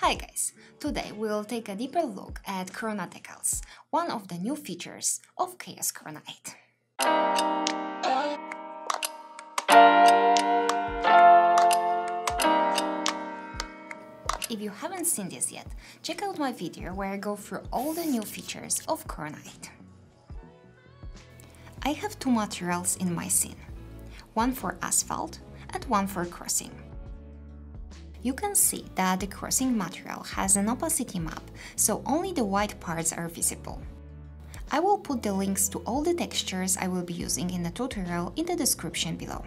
Hi guys! Today we'll take a deeper look at Corona Decals, one of the new features of Chaos Corona 8. If you haven't seen this yet, check out my video where I go through all the new features of Corona 8. I have two materials in my scene, one for asphalt and one for crossing. You can see that the crossing material has an opacity map, so only the white parts are visible. I will put the links to all the textures I will be using in the tutorial in the description below.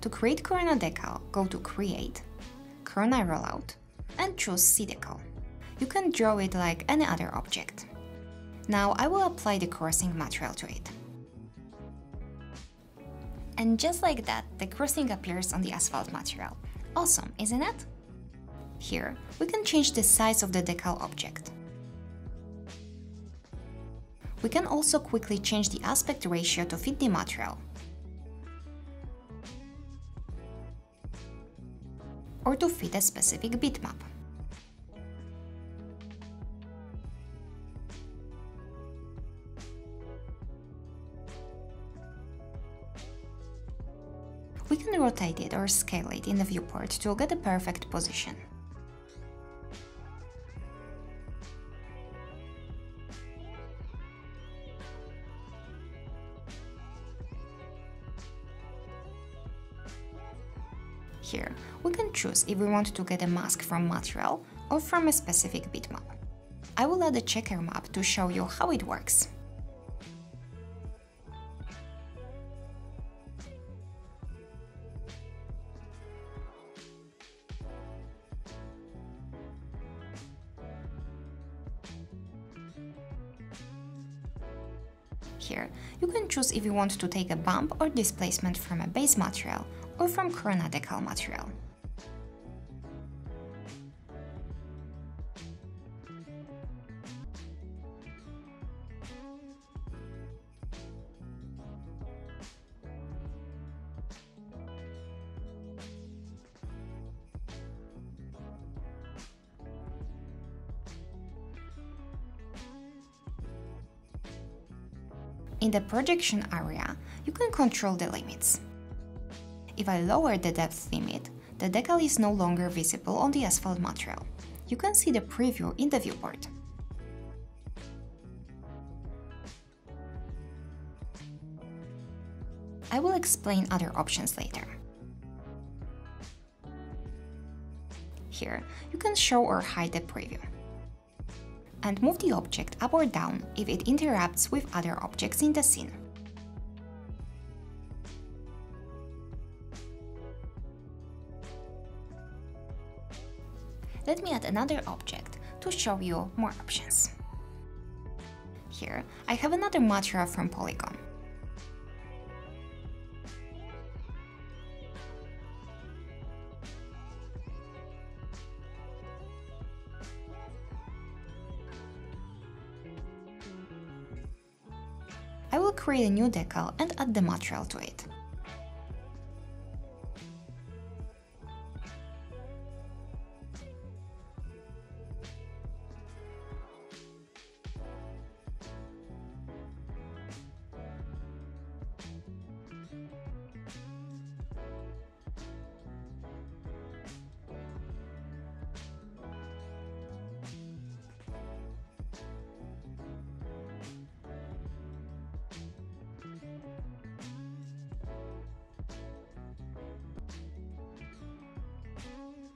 To create Corona Decal, go to Create, Corona Rollout and choose C-Decal. You can draw it like any other object. Now I will apply the crossing material to it. And just like that, the crossing appears on the asphalt material. Awesome, isn't it? Here, we can change the size of the decal object. We can also quickly change the aspect ratio to fit the material, or to fit a specific bitmap. We can rotate it or scale it in the viewport to get the perfect position. Here, we can choose if we want to get a mask from material or from a specific bitmap. I will add a checker map to show you how it works. Here, you can choose if you want to take a bump or displacement from a base material or from Corona Decal material. In the projection area, you can control the limits. If I lower the depth limit, the decal is no longer visible on the asphalt material. You can see the preview in the viewport. I will explain other options later. Here, you can show or hide the preview, and move the object up or down if it interacts with other objects in the scene. Let me add another object to show you more options. Here, I have another material from Polygon. I will create a new decal and add the material to it.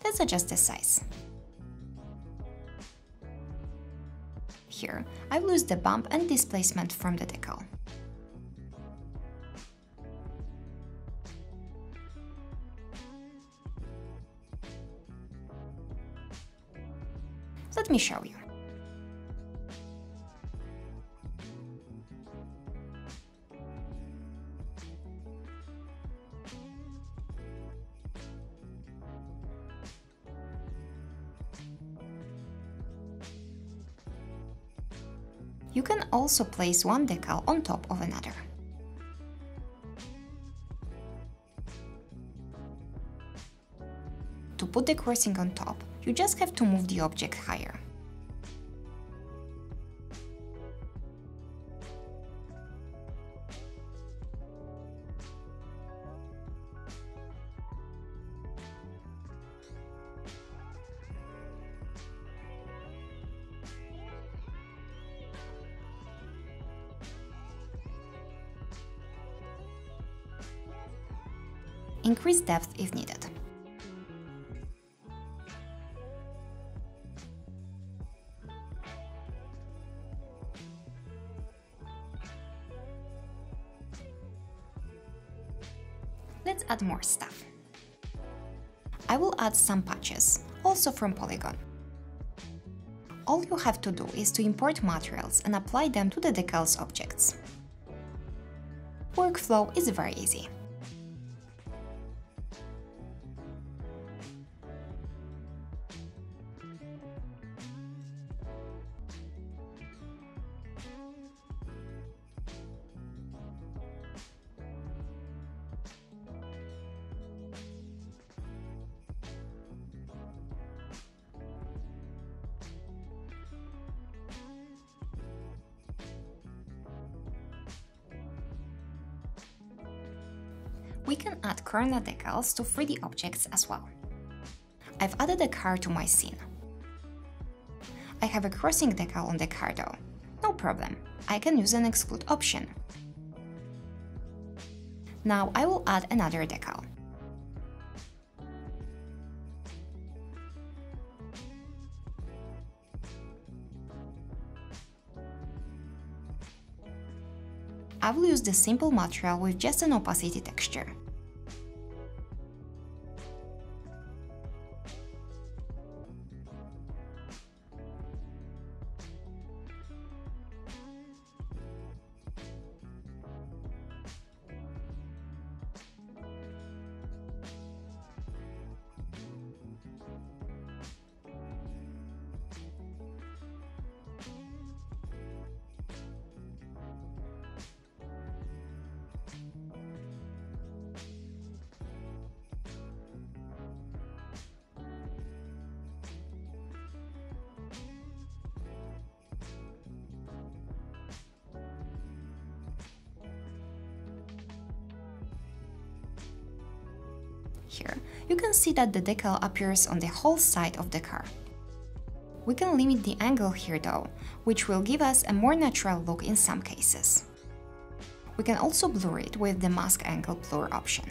Let's adjust the size. Here, I will use the bump and displacement from the decal. Let me show you. You can also place one decal on top of another. To put the crossing on top, you just have to move the object higher. Increase depth if needed. Let's add more stuff. I will add some patches, also from Polygon. All you have to do is to import materials and apply them to the decals objects. Workflow is very easy. We can add Corona decals to 3D objects as well. I've added a car to my scene. I have a crossing decal on the car though. No problem, I can use an exclude option. Now I will add another decal. I will use the simple material with just an opacity texture. Here, you can see that the decal appears on the whole side of the car. We can limit the angle here though, which will give us a more natural look in some cases. We can also blur it with the mask angle blur option.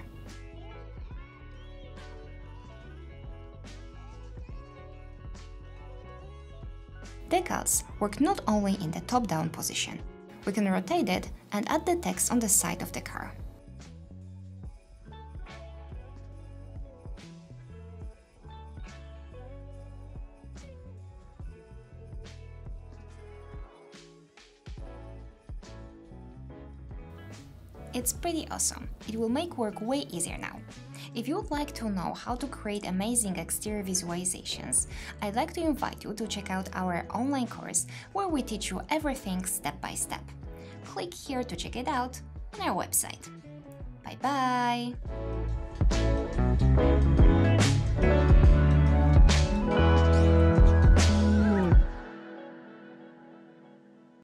Decals work not only in the top-down position. We can rotate it and add the text on the side of the car. It's pretty awesome, it will make work way easier now. If you would like to know how to create amazing exterior visualizations, I'd like to invite you to check out our online course where we teach you everything step by step. Click here to check it out on our website. Bye bye!